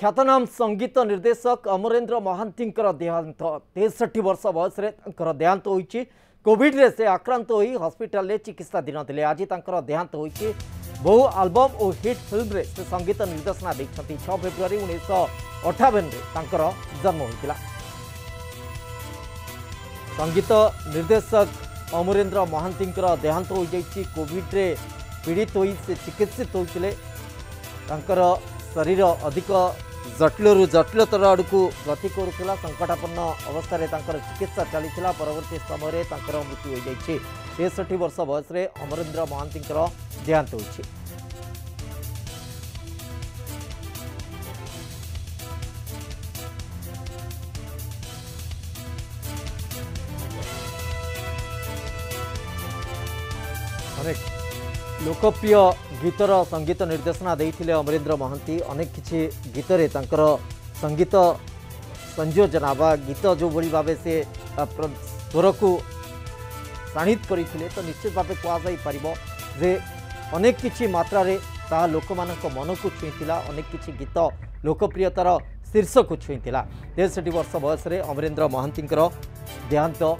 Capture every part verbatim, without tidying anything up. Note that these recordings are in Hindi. ख्यातनाम संगीत निर्देशक अमरेंद्र महांती देहांत तिरसठ वर्ष बयस देहांत हो कोविड रे से आक्रांत हो हॉस्पिटल चिकित्साधीन थे। आज तंकर देहांत हो। बहु आलबम और हिट फिल्म रे से संगीत निर्देशना देखते। छह फेब्रुआरी उन्नीस अठावन जन्म होता। संगीत निर्देशक अमरेंद्र महांती देहांत हो कोविड रे पीड़ित हो चिकित्सित होते। शरीर अधिक जटिल जटिलतर आड़ को गति करूला। संकटापन्न अवस्था चिकित्सा चली परवर्ती समय मृत्यु हो जाए। तिरसठ वर्ष बयस अमरेंद्र महांती देहांत हो। लोकप्रिय गीतर संगीत निर्देशना देते अमरेंद्र महांती। अनेक किसी गीतर संगीत संयोजना व गीत जो भली भाव से स्वर को शाणित करते तो निश्चित भाव कई पार जे अनेक किसी मात्रा रे ता लोक मान को छुईला। अनेक किसी गीत लोकप्रियतार शीर्ष को छुईला। तिरसठ वर्ष बयस अमरेंद्र महांती देहांत हो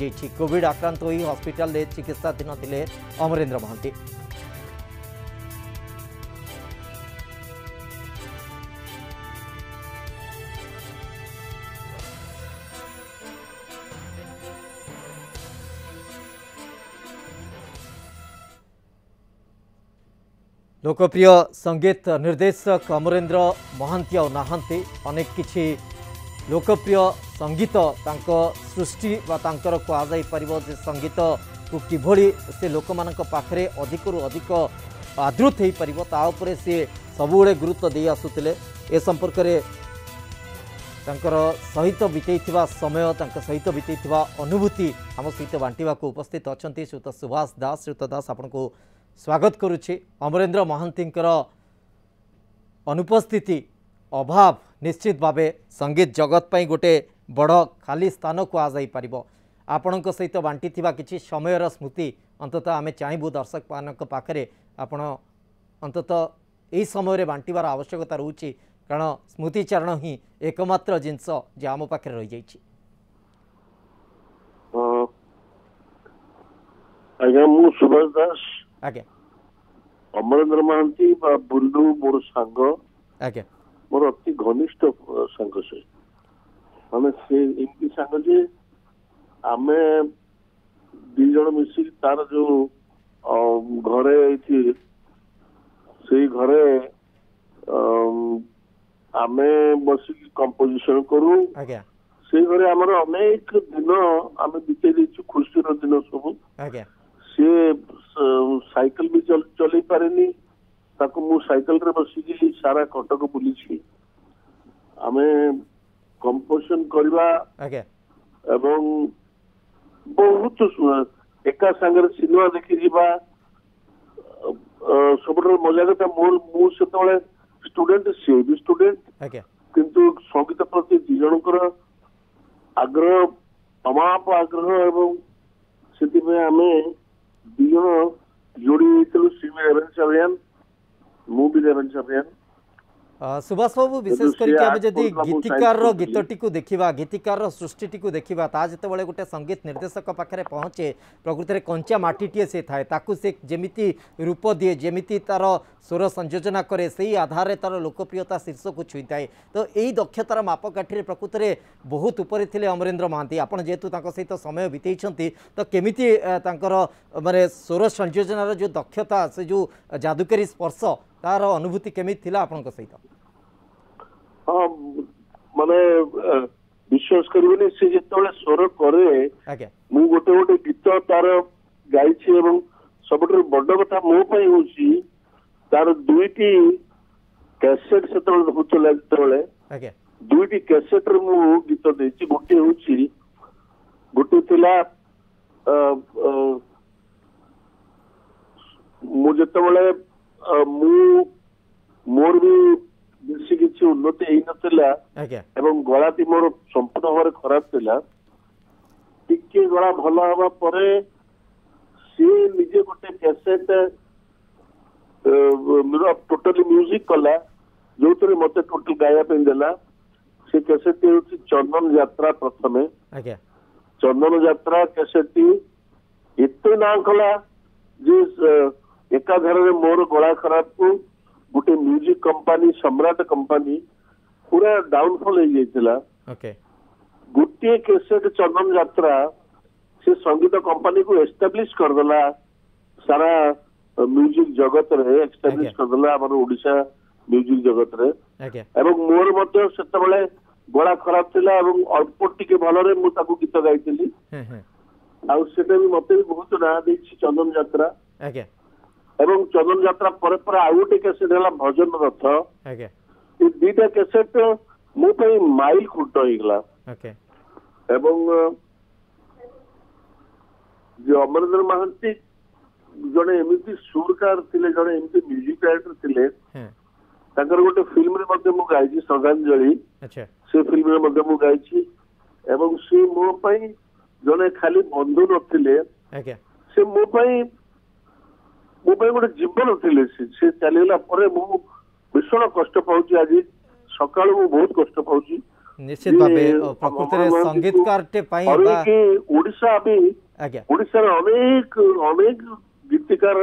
जाए। कोविड आक्रांत हो हॉस्पिटल चिकित्साधीन थे अमरेंद्र महांती। लोकप्रिय संगीत निर्देशक अमरेंद्र महांती नाहंती। अनेक किसी लोकप्रिय संगीत सृष्टि वाकर कई पार संगीत को किभली से लोक मान पाखे अधिकरू अधिक आदृत हो पार तापर सी सबु गुरुत्व दे आसुते। ए संपर्क सहित बीतवा समय सहित बीतवा अनुभूति आम सहित बांटा उपस्थित अच्छा श्रीयुत सुभाष दास। श्रीयुत दास आपण को स्वागत करुछि। अमरेंद्र महांती अनुपस्थिति अभाव निश्चित भावे संगीत जगत पर गोटे बड़ खाली स्थान को आज पार आपण सहित बांटी कि समयर स्मृति अंतत आम चाहबू दर्शक मान पाखे आपण अंतत यही समय बांटार आवश्यकता रोचे। कारण स्मृतिचारण ही एकमात्र जिनस जे आम पाखे रही जाइए। आज्ञा मु सुभाष दास। आज्ञा अमरेंद्र महांती बा बुंडू मोर सांग। आज्ञा मोर अति घनिष्ठ सांग से माने से इनकी सांग जे आमे दी जण मिसी तार जो घरे थी सेही घरे आमे बसी कंपोजिशन करू। आज्ञा से घरे हमर अनेक दिन आमे बिते देछु खुशी रो दिन सब। आज्ञा ये साइकिल भी चल चल पारे नहीं ताको मु साइकिल रे बसिकी सारा कटक बुली छी। आमे कंपोजिशन करबा आगे एवं बहुत एका संगर सिनेमा देखि जीवा सबरे मजा के मूल मु सेतले स्टूडेंट से भी स्टूडेंट आगे किंतु संगीत प्रति जीवन कर आग्रह अमाप आग्रह एवं सेति में आमे दियो जोड़ी चलियन मूवी सुभाष बाबू विशेष करके गीतिकार गीतटी को देखा गीतिकार सृष्टि को देखा ताजे गोटे संगीत निर्देशक पाखे पहुँचे प्रकृति में कंचा मटीटे से थाए ताकू से जमी रूप दिए जमी तार स्वर संयोजना करे से आधार तार लोकप्रियता शीर्ष को छुई थाए। तो यही दक्षतार मापकाठी प्रकृति में बहुत उपरे थे अमरेंद्र महांती। आपड़ जेहेतु सहित समय बीतई तो केमी मानने स्वर संयोजनार जो दक्षता से जो जादुकरी स्पर्श तार अनुभूति केमी थिला आपन को सहित। हां माने विश्वास करबनी से जेतले स्वर करे आके मु गोटे गोटे गीत तार गाई छी एवं सबटर बड कथा मो पई होसी तार दुईटी कैसेट सेतले होतले जेतले आके दुईटी कैसेट रे मु गीत देची। गोटे होची गोटे थिला मु जेतले मु मोर भी बेस किसी उन्नति हो नाला एवं गलाटी मोर संपूर्ण भाव खराब था। टी गला भल हाँपर सी निजे गोटे कैसेट टोटाली म्यूजिक कला जो मत टोटल गायब से कैसेट हूँ चंदन यात्रा प्रथम चंदन यात्रा कैसेट एत ना कला जी एकाधार मोर गला खराब को गोटे म्यूजिक कंपनी सम्राट कंपनी पूरा डाउनफॉल हो गोटे कैसेट चंदन यात्रा से संगीत कंपनी को एस्टाब्लीश करदेला सारा म्यूजिक जगत रे एस्टाब्लीश करदेला हमर ओडिसा म्यूजिक जगत रे एवं मोर मते सेते बेले गोड़ा खराब थिला एवं अल्प टिके भल रे मु ताकू गीत गाइथिली आ सेते भी मते भी बहुत ना देछि चंदन यात्रा आके एवं चंदन यात्रा पर पर आउटे कैसेट हला भजन रथ आके ई दुटा कैसेट मु पई माइल खुट होइगला आके एवं जो अमरेंद्र महांती जड़े एमती सुरकार थिले जड़े एमती म्यूजिक डायरेक्टर थिले ताकर गोटे फिल्म रे मध्ये मु गाइची श्रद्धांजलि अच्छा से फिल्म रे मध्ये मु गाइची एवं से मो पई जने खाली बंधु नथिले आके से मो पई मो पई गोटे जीवन थिले से चलेला परे मु भीषण कष्ट पाउची आज सकाळ मु बहुत कष्ट पाउची निश्चित भाबे प्रकृति रे संगीतकार ते पई बा ओडिसा अभी ओडिशा अनेक अनेक गीतकार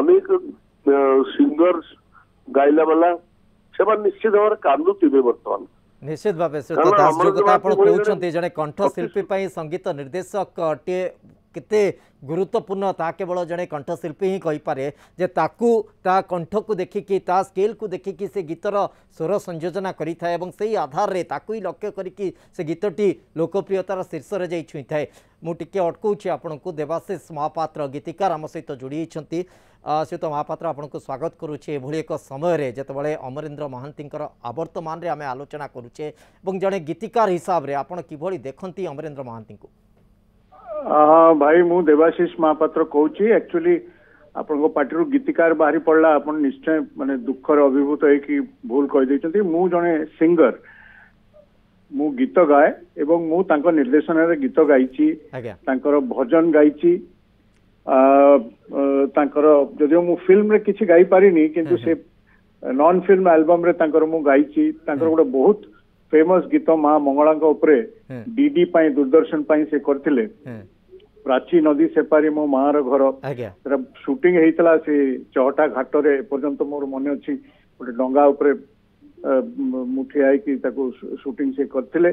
अनेक सिंगर्स गायला वाला से निश्चित भाव कांदू थे बर्तमान निश्चित भाव श्रोता दास जो कथा आपण कहउछंती जने कंठशिल्पी पई संगीत निर्देशक टे किते गुरुत्वपूर्ण ता केवल जड़े कंठशिल्पी ही कही पारे जे ताकू ता कंठ को देखिकी ता स्केल को देखिकी से गीतर स्वर संयोजना करी थाए एवं से आधार रे ताकू ही लक्ष्य करी से गीतटी लोकप्रियतार शीर्ष रे जाई छुई थाए मु टिके अटकौछि आपनकू देवाशीष महापात्र गीतिकार आम सहित जोड़ी होती श्रीयुत महापात्र आपनकू स्वागत करुचे एभली एक समय रे जेतेबेले अमरेंद्र महांतींकर आवर्तमान रे आमे आलोचना करुचे एवं जड़े गीतिकार हिसाब रे आपण किभली देखंती अमरेंद्र महांतींकू हाँ भाई मु देवाशीष महापात्र कहूँ एक्चुअली आपन पार्टी गीतिकार बाहरी पड़ला आपन निश्चय माने दुखर अभिभूत होगी भूल कहीदे मु जने सिंगर मु गीत गाए एवं मु तांको निर्देशन रे गीत गाइची तांकर भजन गाइची तांकर जदियो मु फिल्म रे किछि गाई पारिनी किंतु से नॉन फिल्म एल्बम रे तांकर मु गाइची तांकर गोटे बहुत फेमस गीत माँ मंगला डीडी दूरदर्शन से करथिले प्राची नदी सेपारी मो मार घर शूटिंग होता से चहटा घाट रे पर्यंत मोर मन अच्छी गोटे डंगा उपरे मुठिया कि शूटिंग से करथिले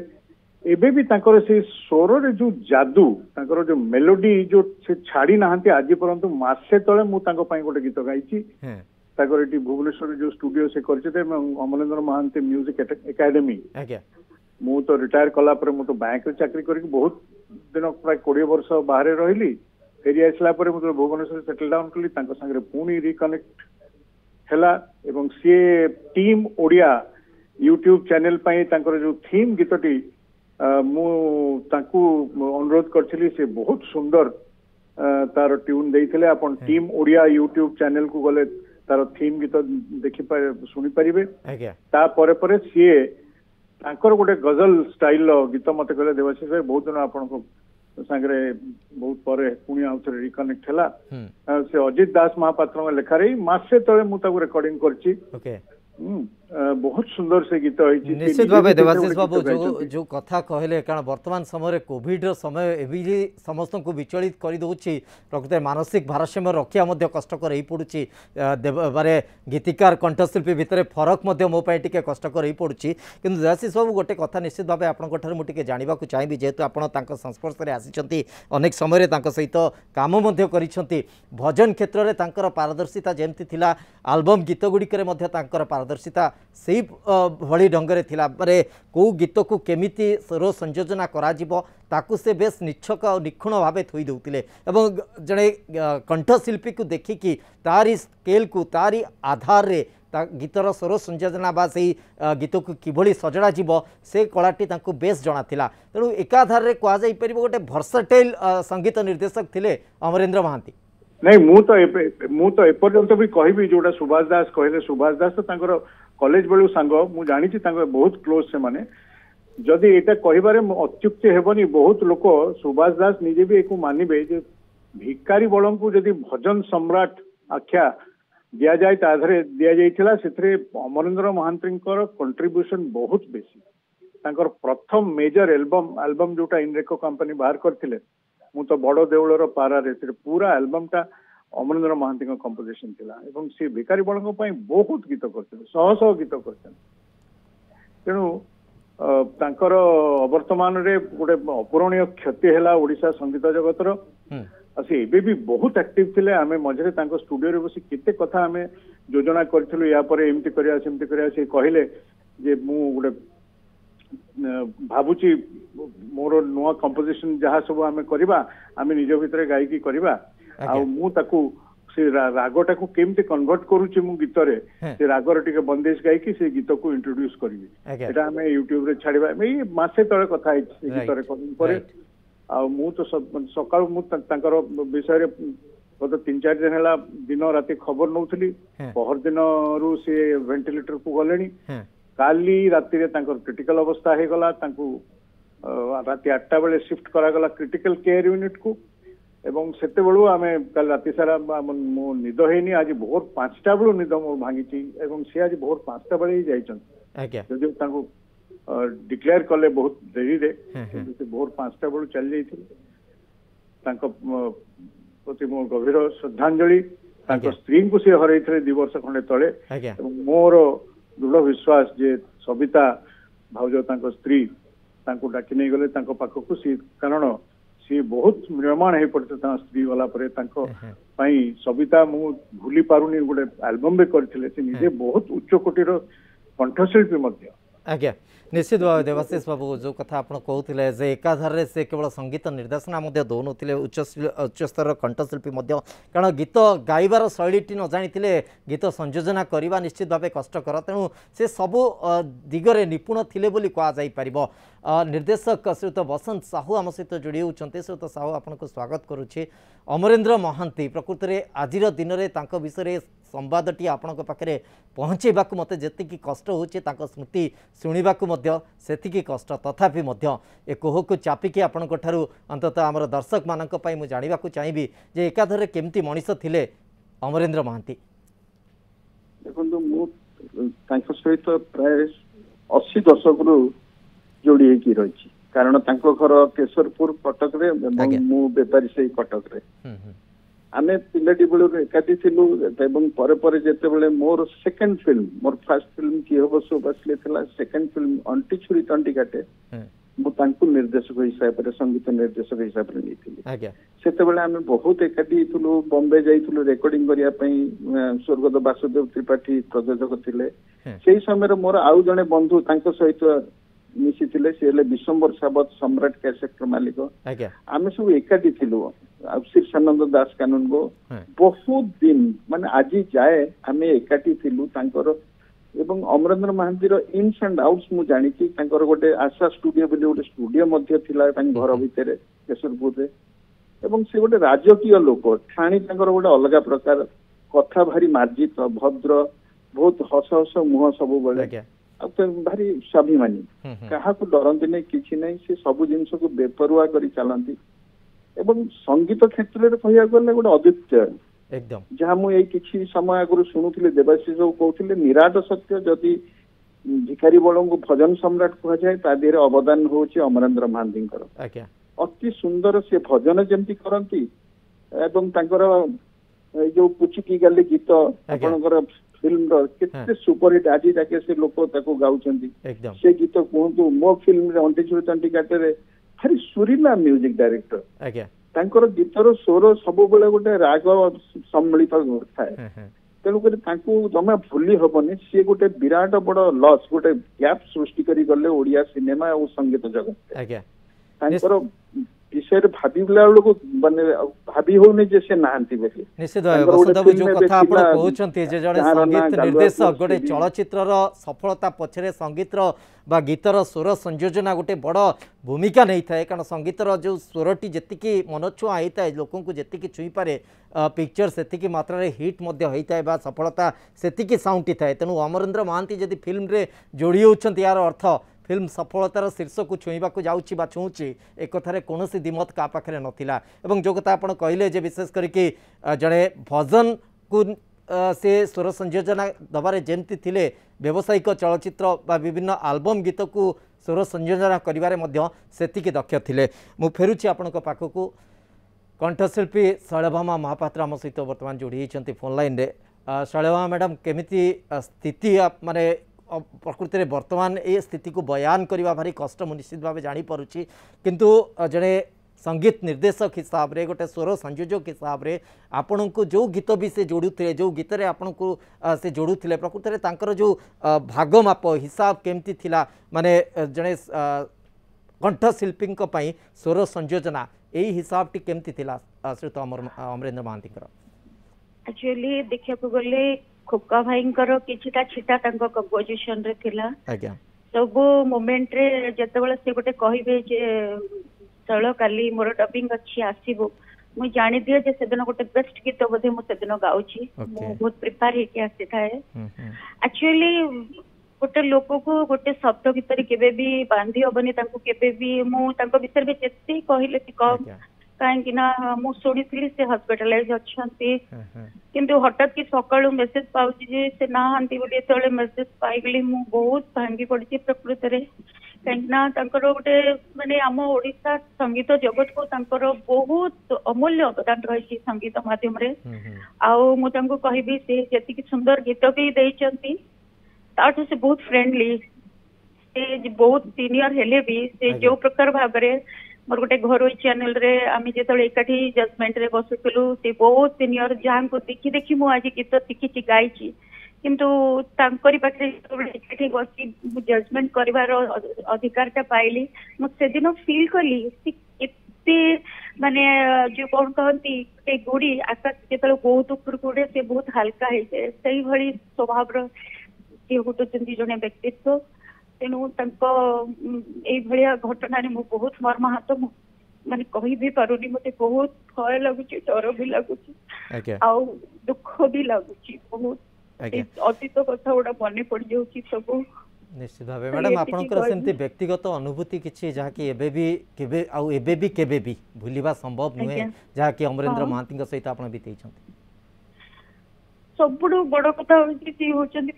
एबे भी तांकर से स्वर रे जो जादू तांकर जो मेलोडी जो से छाड़ी नहांती आज पर्यंत मासे तले मु तांको पाई गोटे गीत गाइची ताकर एटी भुवनेश्वर जो स्टूडियो से करते अमरेंद्र महांती म्यूजिक एकेडमी मु तो रिटायर कला पर मु तो बैंक रे चाकरी कर बहुत दिन प्राय कोड़े वर्ष बाहर रही फेरी आसला मतलब भुवनेश्वर सेटल डाउन कली संगे पुणी रिकनेक्ट हैला एवं सी टीम ओडिया यूट्यूब चैनल पाई जो थीम गीतटी मु अनुरोध करथिली से बहुत सुंदर तार ट्यून देथिले अपन टीम ओडिया यूट्यूब चैनल को गले तार थीम गीत देखि सुनी पारिबे तापर सी तांकर गोटे गजल स्टाइल गीत मत कहले देवाशीष भाई बहुत दिन आपण सांगे बहुत पर पुणी आउ थे रिकनेक्ट हैला से अजित दास महापात्र लेखार मसे ते मुझे रेकर्डिंग कर बहुत सुंदर से गीत होइछि। निश्चित भाव देवाशीष बाबू जो जो कथा कहले कारण वर्तमान समय रे कोविड रो समय एबी समस्त को विचलित कर दोछि प्रकृति मानसिक भारसाम्य रखिया मध्ये कष्टकर हेई पडुछि बारे गीतिकार कंठशिल्पी भितरे फरक मध्ये मो पय टिके कष्टकर हेई पडुछि किंतु देवाशीष बाबू गोटे कथा निश्चित भाव आपन कोठार मु टिके जानिबा को चाहिबी जेतु आपण तांको संस्पर्श रे आसीचंती अनेक समय रे तांको सहित काम मध्ये करिसंती भजन क्षेत्र रे तांकर पारदर्शिता जेमति थिला एल्बम गीत गुडी करे मध्ये तांकर पारदर्शिता से भली ढंगे थिला परे को गीत को केमिति स्वर संयोजना करा जीवो ताकु से बेस निच्छक और निखुण भाव थोई देउतिले एवं जड़े कंठशिल्पी को देखिकी तारी स्केल को तारी आधार रे ता गीतर स्वर संयोजना बा से गीत को किभली सजड़ा जीवो से कलाटी तांको बेस जणा थिला तेणु एकाधार रे कहा जाई परिबो गोटे भर्सटाइल संगीत निर्देशक थिले अमरेंद्र महांती नहीं मु तो मु तो एपर्यंत भी कहबी जोटा सुभाष दास कहले सुभाष दास तो तांकर कॉलेज बेलू सांग मु जानी बहुत क्लोज से माने जदि एटा कहिबारे अत्युक्ति हेबनी बहुत लोक सुभाष दास निजे भी एक मानिबे भिकारी बलंकु जदि भजन सम्राट आख्या दिया जाय ताधरे दिया जायतिला सेथरे अमरेंद्र महांतींकर कंट्रीब्यूशन बहुत बेसी तांकर प्रथम मेजर एल्बम एल्बम जोटा इनरेको कंपनी बाहर करथिले मु तो बड़ देउलर पारा रे पूरा एल्बमटा अमरेंद्र महांती कंपोजिशन थिला एवं से भिकारी बळंग पई बहुत गीत करथिले सौ सौ गीत करथिले तेनु तांकर वर्तमान रे गोटे अपूरणीय क्षति हैला ओडिसा संगीत जगतर असे बे भी बहुत एक्टिव थिले आमे मझरे तांको स्टूडियो रे बसी केते कथा आमे योजना करथिलु या पर एमटी करिया सेमटी करिया से कहिले जे मु गोटे भाबुची मोर नुवा कंपोजिशन जहा सब आमे करिबा आमे निज भितरे गायकी करिबा आ मु ताकू से रागटा को केमते कन्वर्ट करूची मु गीत रे से रागर टिके बंदेश गायकी से गीत को इंट्रोड्यूस करिबे एटा आमे YouTube रे छाडीबा एई मासे तळे कथा है गीत रे कम परे आ मु तो सकाळ मु तांकर विषय रे गत तीन चार दिन हैला दिन राति खबर नउथली पहर दिन रु से वेंटिलेटर को गलेनी काली राति रे तांकर क्रिटिकल अवस्था हे गला तांकू राति आठटा बेले शिफ्ट करा गला क्रिटिकल केयर यूनिट को एवं सेते बेलु आमे काल राति सारा मो निदो हेनी आज भोर पाँचटा बेलु निदो मोर भांगीची एवं से आज भोर पाँचटा बेले जाइछन आज्ञा जदि तांकू डिक्लेयर कले बहुत देरी रे से भोर पाँचटा बेलू चल जाई थिले तांको प्रति मोर गभीर श्रद्धांजलि तांको स्त्री को से हराई थिले दो वर्ष खंडे तळे मोर दृढ़ विश्वास जे सविता भाउजो तांको स्त्री तांको डाकी नै गले तांको पाखो को सी कारण सी बहुत निर्माण हे पड़ते ता स्त्री वाला परे तांको पई सविता मु भूली पारुनी गोटे एल्बम बे करथिले से निजे बहुत उच्च कोटीर कंठशिल्पी मध्ये आज्ञा निश्चित भाव देवाशीष बाबू जो कथा आप कहते जे एकाधारे से केवल संगीत निर्देशना दौन उच्च उच्च स्तर कंठशिल्पी कारण गीत गायबार शैलीटी न जानी गीत संयोजना करवा निश्चित भाव कष्टर तेणु से सबू दिगरे निपुण थिले बोली कह निर्देशक श्रीयुत वसंत साहू आम सहित जोड़ी होती श्रीयुत साहू आपको स्वागत करुच्ची अमरेंद्र महांती प्रकृत में आज दिन में विषय संवादी आपंक पाखे पहुँचवा मत जी कष्ट होमृति शुणा से कष्ट तथापि ए कोह को चापिकी आपंक अंततः आम दर्शक मानी जानवाक चाहिए जे एकाधारे केमती मनीष थिले अमरेंद्र महांती देखो मुझे सहित प्राय अशी दशक रु जोड़ी होगी रही कारण घर केशरपुर कटक बेपारी से कटक आमे पिलाटी बेलू एकाठी थिलु एवं परे परे जेतेबेले मोर सेकेंड फिल्म मोर फर्स्ट फिल्म की होबो सो बसले थिला सेकेंड फिल्म अंटी छुरी तंटी काटे मु तांकु निर्देशक हिसाब रे संगीत निर्देशक हिसाब रे नीतिले आज्ञा सेतेबेले आमे बहुत एकाठी थिलु बॉम्बे जाइथिलु रेकॉर्डिंग करिया पई स्वर्गत वासुदेव त्रिपाठी प्रयोजक थिले सेही समय रे मोर आउ जने बंधु तांको सहित मिसिथिले सेले विश्वम्बर सावत सम्राट कैसेक्टर मालिक आज्ञा आमे सब एकाठी थिलु शीर्षानंद दास कानून को बहुत दिन मान आज जाए आम एकाठी थिलु एवं अमरेंद्र महांतिर इन्स एंड आउट्स मु जानी कि गोटे आशा स्टूडियो गोटे स्टूडियो घर भितर केशरपुर एवं से गोटे राजकीय लोक ठाणी गोटे अलग प्रकार कथा भारी मार्जित भद्र बहुत हस हस मुह सब बेले भारी स्वाभिमानी क्या डरती नहीं किसी ना से सब जिनस को बेपरुआ कर चलती एवं संगीत क्षेत्र में कह गले गोटे अद्वितीय जहाँ मुझे किसी समय आगुरी शुणुले देवाशीष बाबू कहते निराट सत्य जदि भिखारी बड़ों को भजन सम्राट कहुए तादेह अवदान हूँ अमरेंद्र महांती अति सुंदर से भजन जमी करती एवं जो पुचिकी गाली गीत आपंकर फिल्म रत सुपरहिट आज जाके से लोक गाँव से गीत कहतु मो फिल्म अंटीचुरी तंटी काटे भारी सुरीला म्यूजिक डायरेक्टर तांकर गीतर स्वर सब बेले गोटे राग सम्मिलित थाए तेणुकर जमा भूली हेनी सी गोटे विराट बड़ लस गोटे गैप सृष्टि करी गले ओडिया सिनेमा और संगीत जगत विषय भाला बेलू मानते भाभी होनी से नहांती निश्चित भाव जो कथा कहते जे जड़े संगीत निर्देशक गोटे चलचित्रर सफलता पछरे संगीतर बा गीतर स्वर संयोजना गोटे बड़ भूमिका नहीं थाए कारण संगीतर जो स्वरटी जी मनछुआ होता है लोक जी छुई पारे पिक्चर से मात्रा हिट होता है सफलता से साउंटी थाए तेणु अमरेंद्र महांती जदि फिल्म रे जोड़ी होती यार अर्थ फिल्म सफलतार शीर्ष को छुईवा जाऊँगी छुँची एक कथार कौन दिमत क्या पाखे नाला जो कथा आप कहले विशेष करके जड़े भजन को से स्वर संयोजना दबारे जेमती थिले व्यावसायिक चलचित्र बा विभिन्न आलबम गीत को स्वर संयोजना करिवारे मध्य सेतिके दक्ष थिले। मु फेरुछि आपनक पाखकु कंठशिल्पी शैलभामा महापात्र आम सहित वर्तमान जोड़ी होती फोन लाइन रे। शैलभामा मैडम केमिति स्थिति माने प्रकृति में वर्तमान ये स्थिति को बयान करवा भारी कष्ट मु निश्चित भाव जानीपरुची, किंतु जड़े संगीत निर्देशक हिसाब रे गोटे स्वर संयोजक हिसाब रे आपण को जो गीत भी से जोड़ूते जो गीत रे आपण को से जोड़ूते प्रकृति में तांकर जो भागमाप हिसाब केमती थिला माने जने कंठशिल्पी स्वर संयोजना यही हिसाब टी केमती थिला श्रीयुत अमरेन्द्र महांती? एक्चुअली देखिया को गले खोका भाई किछिटा छिटा तांको कंपोजिशन रे थिला। आज्ञा सब मोमेंट रे जते बेला से गोटे कहिबे जे चलो काली मोर डबिंग अच्छी आसीबो मु जानि दियो जे सेदिन गोटे बेस्ट गीत बोधे मु सेदिन गाउची। मु बहुत प्रिपेयर हे के आसी थाए। एक्चुअली गोटे लोक को गोटे शब्द भीतर केबे भी बांधी होबनी, तांको केबे भी मु तांको भीतर भी जेते कहिले कि कम काहेकि ना मु सोडीथिली से हॉस्पिटलाइज अछंती, किंतु हठात कि सकाळू मेसेज पाउची जे से ना हंती बोली तळे मेसेज पाइगली मु बहुत भांगी पड़ची प्रकृति रे। कहिना तांकर गोटे माने आम ओडिसा संगीत जगत को तांकर बहुत अमूल्य अवदान रही संगीत माध्यम रे। आउ मु तांको कहिबी से जति कि सुंदर गीत भी देइचंती ताठो से बहुत फ्रेंडली से बहुत सीनियर हेले भी से जो प्रकार भाबरे मोर गोटे घर होई चैनल रे आमी जेतले एकाठी जजमेंट रे बसुतलु से बहुत सीनियर जान को देखि देखि मु आज गीत सिखिची गाईची, किंतु तांकरी पाखे एकाठी बसी जजमेंट करिवार अधिकारता पाइली। मु सेदिन फील कली एते माने जो कोन कहंती ते गुडी आकाश जेतले बहुत ऊपर गुडे से बहुत हल्का हे जे सही भली स्वभाव रो जे गोटे जंदी जने व्यक्तित्व तेणु तंको ए भलिया घटना रे मु बहुत मर्माहत मु माने कहि भी पारुनी, मते बहुत भय लागुची, डर भी लागुची, ओके आ दुख भी लागुची बहुत, ओके अतीत कथा ओडा मने पड़ जाउची सब। निश्चित भाव मैडम आपनकर सेमति व्यक्तिगत अनुभूति किछि जहा कि एबे भी केबे आ एबे भी केबे भी भुलिबा संभव नहे जहा कि अमरेन्द्र महांती के सहित आपण बितेइ छथि? सबुठ बड़ कथा हूँ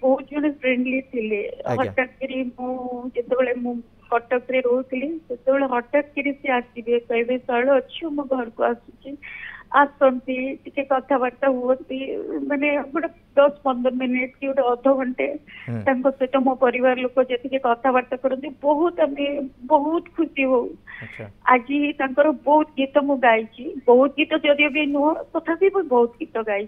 बहुत जन फ्रेंडली थे। हटात करी मुझे मु कटक रे रोली से हटात करी सी आसवे कहे शैल अच्छी मो घर को आसुची आसती टे कथबार्ता हूँ मैंने गोटे दस पंद्रह मिनिट कि गोटे अध घंटे सहित मो परिवार लोक जी कथबार्ता करते बहुत आम बहुत खुशी हो। आज तर बहुत गीत मु गाई बहुत गीत जदि भी नुह तथापि बहुत गीत गाई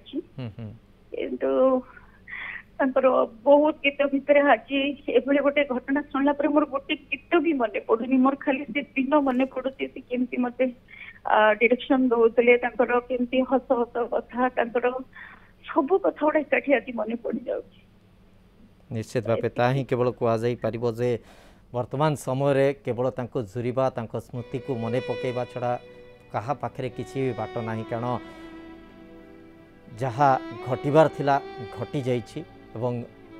बहुत गीत भितर आज एभली गोटे घटना शुणला मोर गोटे गीत भी मन पड़ूनी, मोर खाली से दिन मन पड़ुचे से केमती मते डायरेक्शन दौले केमती हस हस कथा सब कथा गुड़ा एकाठी आज मन पड़ जाउची। निश्चित भावे ताही केवल कुआ जाई पारिबो जे वर्तमान समय रे केवल तांको जुरिबा तांको स्मृति को मन पकेइबा छड़ा कहा पाखरे किछि बाट नाही, कारण जहाँ घटिबार थिला घटी जाइछि एवं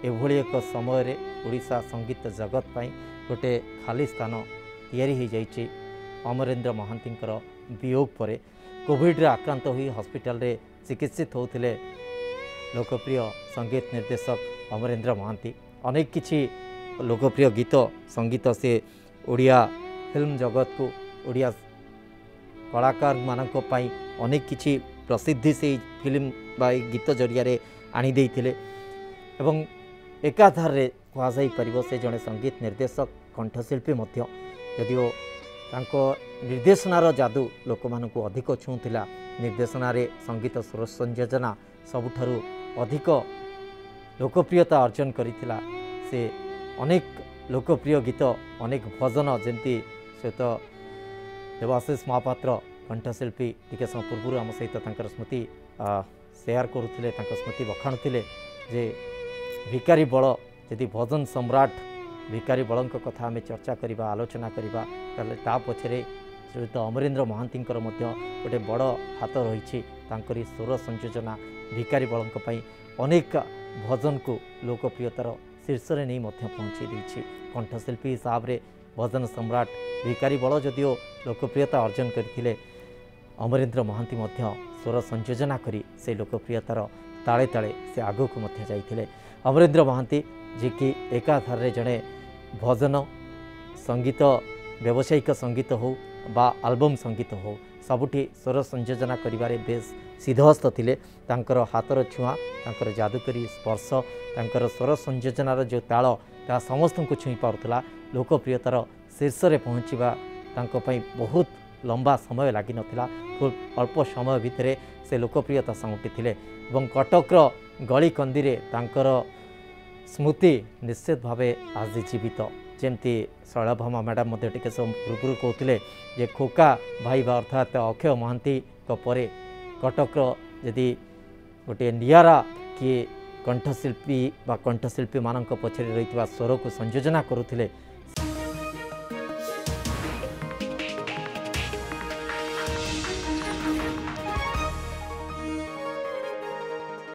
एभली एक समय रे ओडिशा संगीत जगत पाई गोटे खाली स्थान तैयारी हो जाइछि। अमरेन्द्र महांतींकर वियोग परे कोविड रे आक्रांत होई हॉस्पिटल रे चिकित्सित होउथिले लोकप्रिय संगीत निर्देशक अमरेन्द्र महांती। अनेक किछि लोकप्रिय गीत संगीत से ओडिया फिल्म जगत को ओडिया कलाकार मानक पाई अनेक किछि प्रसिद्धि से फिल्म बाई गीत जरिया आनी देइथिले एवं एकाधार रे कहा जाई परिबो से जने संगीत निर्देशक कंठशिल्पी मध्य यदिओ तांको निर्देशनार जादू लोक मानकु अधिक छुँथिला। निर्देशना रे संगीत स्वर संयोजना सबुठारु अधिक लोकप्रियता अर्जन करिथिला। से अनेक लोकप्रिय गीत अनेक भजन जेंती सहित देवाशीष महापात्र कंठशिल्पी टिके समय पूर्व आम सहित स्मृति सेयार करुले स्मृति बखाणुले जे भिकारी बल यदि भजन सम्राट भिकारी बल कथा आम चर्चा करवा आलोचना करवा ता पछरे श्रीयुत अमरेन्द्र महांती गोटे बड़ हाथ रही स्वर संयोजना भिकारी बल अनेक भजन को लोकप्रियतार शीर्ष में नहीं पहुँचे देती। कंठशिल्पी हिसाब से भजन सम्राट भिकारी बल जदिओ लोकप्रियता अर्जन करते अमरेन्द्र महांती स्वर संयोजना करी से लोकप्रियतार ताले ताले से आगु को मध्य जाइथिले। अमरेंद्र महांती जी की एकाधार रे जने भजन संगीत व्यावसायिक संगीत हो बा आलबम संगीत हो सबुठी स्वर संयोजना करिवारे बेस सिद्धहस्त थिले। तांकर हाथर छुआ तांकर जादूकरी स्पर्श तांकर स्वर संयोजनार जो ताल ता समस्त को छुई पारुतला। लोकप्रियतार शीर्षे पहुँचवा तांको पई बहुत लंबा समय लगी नथिला, खूब अल्प समय भितरे से लोकप्रियता सांगुटी थिले। कटकर गली कंदीरे तांकर स्मृति निश्चित भावे आज जीवित। जेमती शैलभामा मैडम मध्य टिके पूर्व कहते जे खोका भाई बा अर्थात अक्षय महांती परे कटकर जदि गोटे निरा किए कंठशिल्पी बा कंठशिल्पी मान पछरे रही स्वर को संयोजना करुले